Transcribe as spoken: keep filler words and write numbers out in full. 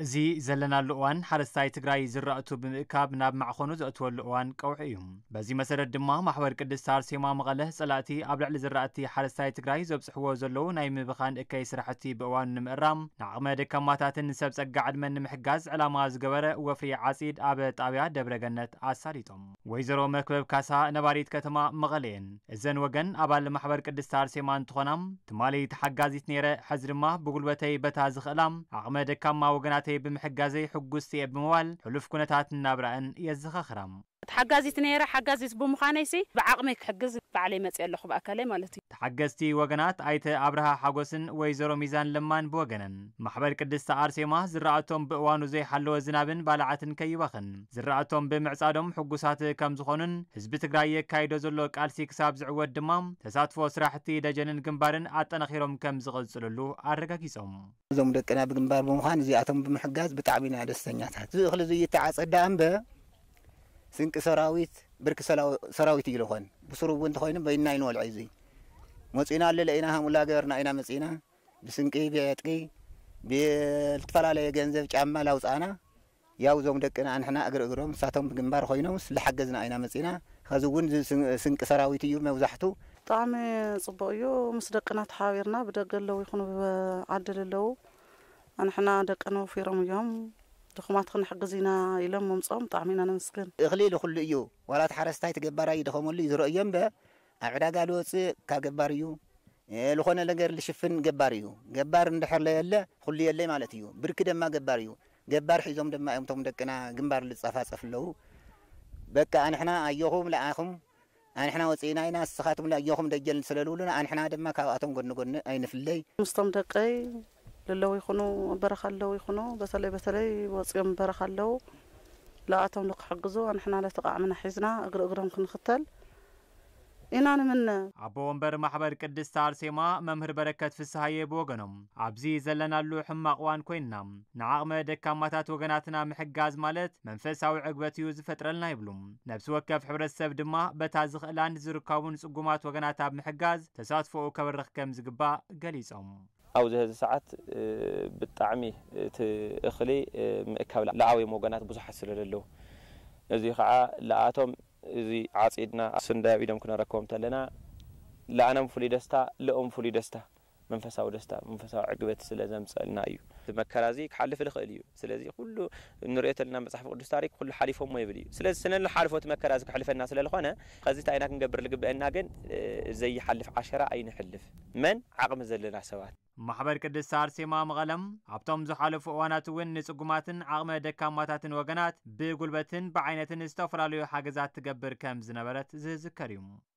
زي زلنا اللقوان حرستاي تقرأي زرقتو بمئكاب ناب معخونو زقتو اللقوان قوحيهم بازي مسارد دمه محور قدستار سيما مغاله سألاتي أبلع لزرقتي حرستاي تقرأي زبسحوه زلو نايم بخان إكاي سرحتي بقوان نمقرام نعم دكاماتات النسبس أقعد من محقاز على ماز قبرة وفري عاسيد أبت أبيع دبر جنة عساريتهم ويزرو مكبب كاسا نباريت كتما مغالين الزن وقن أبال محور قدستار سيما انتخونام تمالي تحقازي تنيرة حزر ما بقلوتي بتازخ ألام عم دكاما وقنات بمحجازي حجوستي بموال حلف كنتات النابران يزخخرم تحجزت نيرة حجزت بمخانيسي بعقمك حجزت بعليمات يلخ بأكله مالتي تحجزتي وجنات عيت عبرها حجوسن ويزرو ميزان لمان بوجنن محبر كدست عرسي ما زرعتهم بقوانو زي حلو زنابن بالعتن كي بخن زرعتهم بمعصادهم حجوسات كم زخونن حزبت جراية كايدو زلوك عالسيك ساب زعود دمام تساتفو سرحتي دجنن جنبارن عتناخيرهم كم زغل زللو عرقا كيسهم زمدك كنا بجنبار بمخان زيعتهم بمحجاز بتعبينا دستنيات زخل زي تعص قدام به سنك سراويت برك سراويت يلوخن بسرو بنت خوينا بيننا ينو العزي مصينا للينا هم لا غيرنا اينا مصينا بسنقي بياتقي بالطلاله جنزب جاما لاوصانا ياو زوم دقنا انحنا اغر اغرهم ساتهم بجنبار خوينا لحجزنا اينا مصينا خازون سنك سراويت يو موزحتو طعم صبايو مصدقنا تحاورنا بدقلو يخنوا عدللو انحنا دقنا وفيرم يوم دخمات خن حجزينا يلم مصام طعمينا نمسكن إغليل خل إيو ولا تحرستاي تجبر أي دخمون لي زرق ينبه عدا قالوا تس كجباريو لخونا لجر لشفن جباريو جبار ندحر لا يلا خل يلا مالتيو بركده ما جباريو جبار حيزم دم ما يوم توم دكنا جنبار للصفاص فلو بك أنا إحنا أيهم لا أخم أنا إحنا وسينا ناس سخاتهم لا أيهم دجال سلولنا أنا إحنا دم ما كأتهم قلنا قلنا أين في الليل مصام دقي للو يخونو برخلو يخونو بسلي بسلي وصيام برخلو لقاتهم لق حجزو نحنا لا تقع من حزنا اقر اقرهم كنختل إنا نمنا عبو انبر محبر قدس تار سيما ممهر بركات في السهاية بوغنم عبزي زلنا اللوحم مقوان كوينام نعاقم دكاماتات وغناتنا محقاز مالت منفساو عقبة يوز فترلنا يبلوم نبس وكف حبر السب دما بتازغ الان زركاون سقومات وغناتها بمحقاز تساتفو كبرخ كمز قبا قليسهم أو زهذا ساعات بالطعمي تأخلي مأكل لعوي موجنات بزح سلالة له زي خاع لعاتهم زي عصيدنا صندوق إذا ممكن أراكم تلنا لأنا مفلي دستا لأم فلي دستا من فساو دستا من فساو عقبة سلالة مسألنا أيو مكرازيك حلف الخليو سلالة كله نريت لنا مصحف قدستاريك كل حلفهم ما يبلي سلالة سنة الحلفات مكرازيك حلف الناس اللي لخونا قصدي أينك نجبر اللي قبل الناجن زي حلف عشرة أين حلف من عقم زلنا سوات محبر قدس سارسيما مغلم عبتم زحالف واناتوين نسقماتن عقم دكاماتاتن وغنات بقلبتن بعينتن استفراليو حاجزات تقبر كم زنبرت زي زكريم.